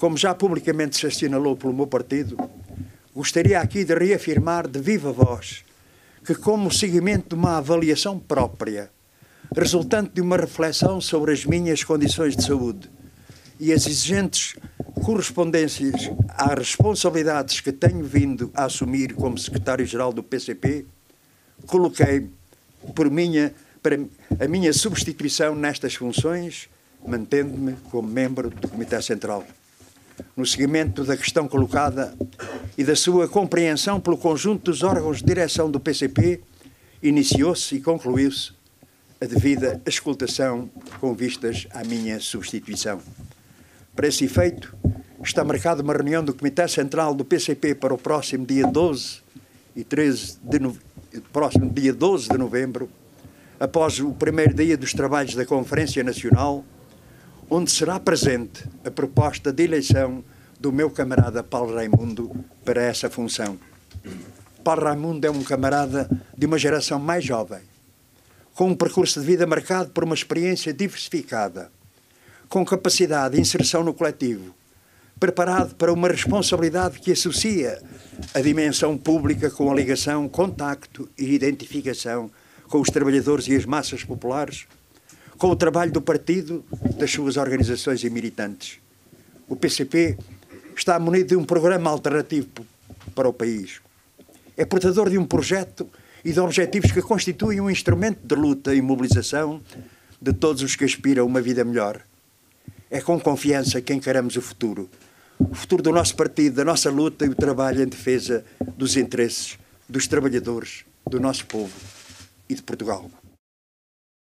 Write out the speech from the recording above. como já publicamente se assinalou pelo meu partido, gostaria aqui de reafirmar de viva voz que, como seguimento de uma avaliação própria, resultante de uma reflexão sobre as minhas condições de saúde e as exigentes correspondências às responsabilidades que tenho vindo a assumir como secretário-geral do PCP, coloquei a minha substituição nestas funções, mantendo-me como membro do Comitê Central. No seguimento da questão colocada e da sua compreensão pelo conjunto dos órgãos de direção do PCP, iniciou-se e concluiu-se a devida auscultação com vistas à minha substituição. Para esse efeito, está marcada uma reunião do Comitê Central do PCP para o próximo dia 12 de novembro, após o primeiro dia dos trabalhos da Conferência Nacional, onde será presente a proposta de eleição do meu camarada Paulo Raimundo para essa função. Paulo Raimundo é um camarada de uma geração mais jovem, com um percurso de vida marcado por uma experiência diversificada, com capacidade de inserção no coletivo, preparado para uma responsabilidade que associa a dimensão pública com a ligação, contacto e identificação com os trabalhadores e as massas populares, com o trabalho do partido, das suas organizações e militantes. O PCP está munido de um programa alternativo para o país. É portador de um projeto e de objetivos que constituem um instrumento de luta e mobilização de todos os que aspiram a uma vida melhor. É com confiança que encaramos o futuro do nosso partido, da nossa luta e o trabalho em defesa dos interesses dos trabalhadores, do nosso povo e de Portugal.